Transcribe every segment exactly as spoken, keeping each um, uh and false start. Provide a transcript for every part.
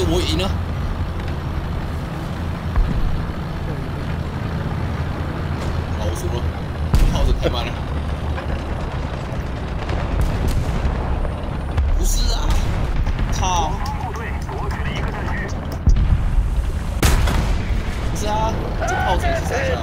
是我赢了。好，我输了，耗子太慢了。不是啊，靠！不是啊，这耗子是谁啊？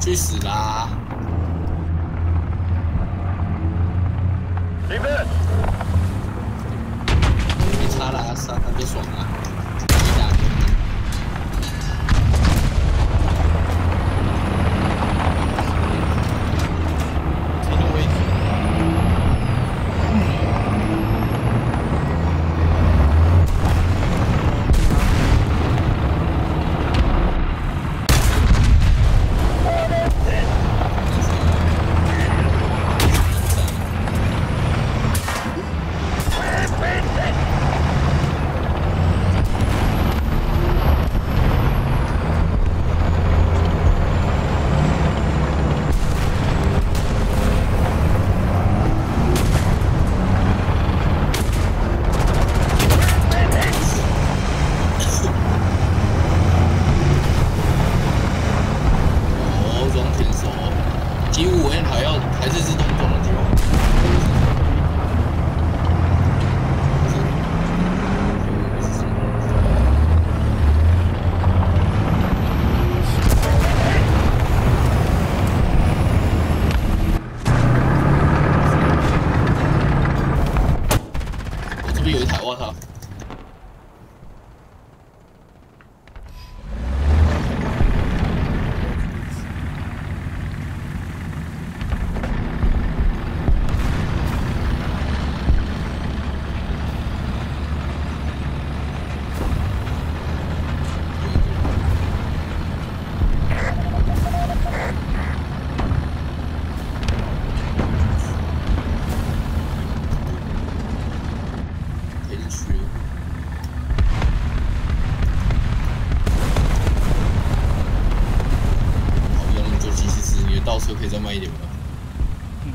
去死啦！那边没差啦，杀他就爽啦！这种危险。 到时候可以再慢一点吧。嗯、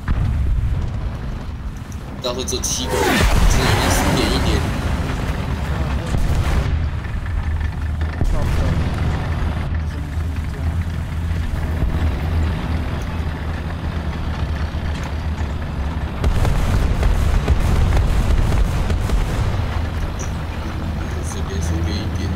到时候这七个只能输点一点。随便输点一点。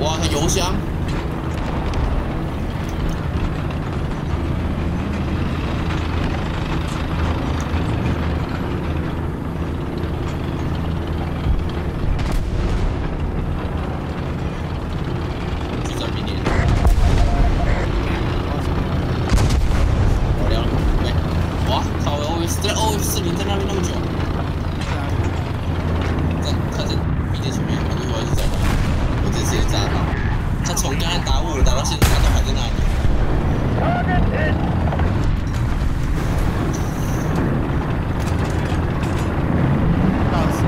哇，它油箱！去找明年。我聊了，喂，哇，靠！我以为在哦，视频在那边那么久。 从刚才打我，打到现在都还在那里。到此。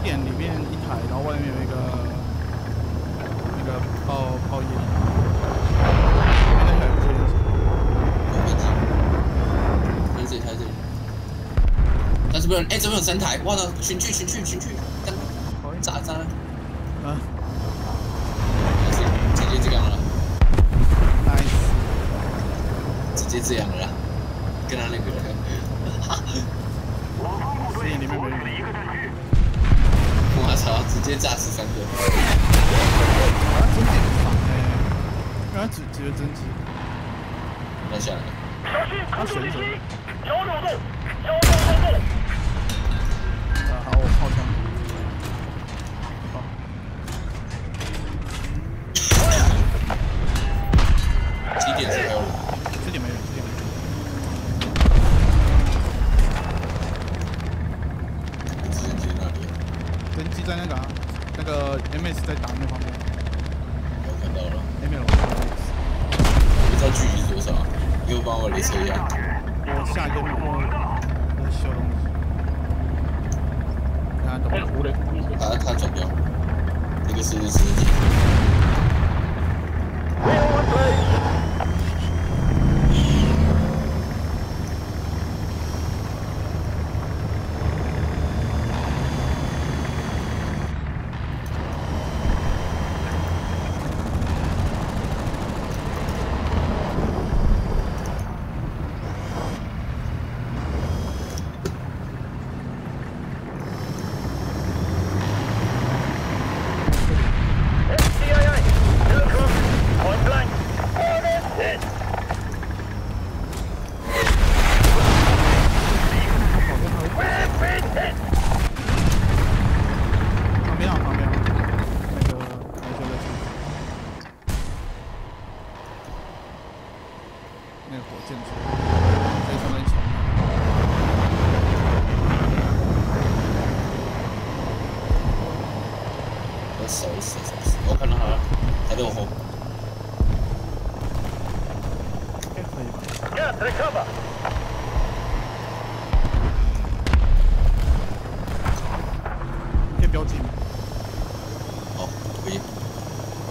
哎，这边有三台，哇！群聚，群聚，群聚，干炸炸了！啊！直接这样了 ，nice！ 直接这样了，跟他那个，哈哈！里面没人，我操！直接炸十三个！啊，真的爽哎！刚直接真直，拿下来了。他神准！幺六六，幺六六六。 好，我炮枪。好。几点是没有人？这里没人，这里没人。直接那里。登记在那个、啊，那个 M S 在打那方面。我看到了。M S。不知道距离多少，给我帮我雷射一下。我下一个目标，我修东西。 他他转掉，那个是司机。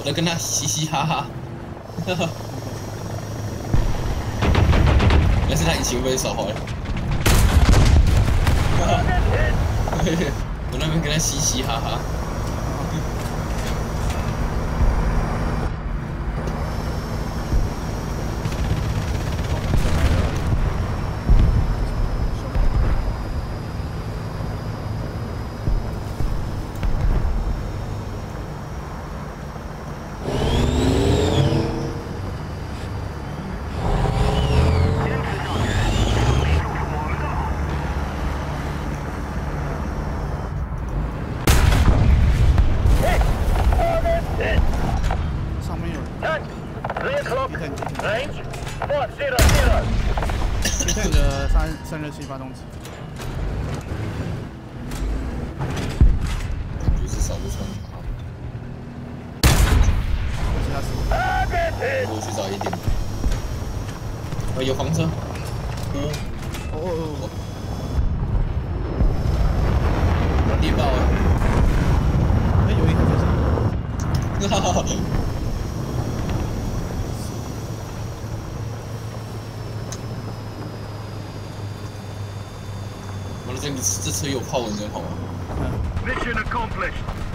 在跟他嘻嘻哈哈，哈哈，但是他引擎被烧坏了，哈哈，我那边跟他嘻嘻哈哈。我去找一点。啊，有房车。哦哦哦。我地爆了。哎，有一个车上。哈哈哈。我的这这车有炮，真好啊。Mission accomplished.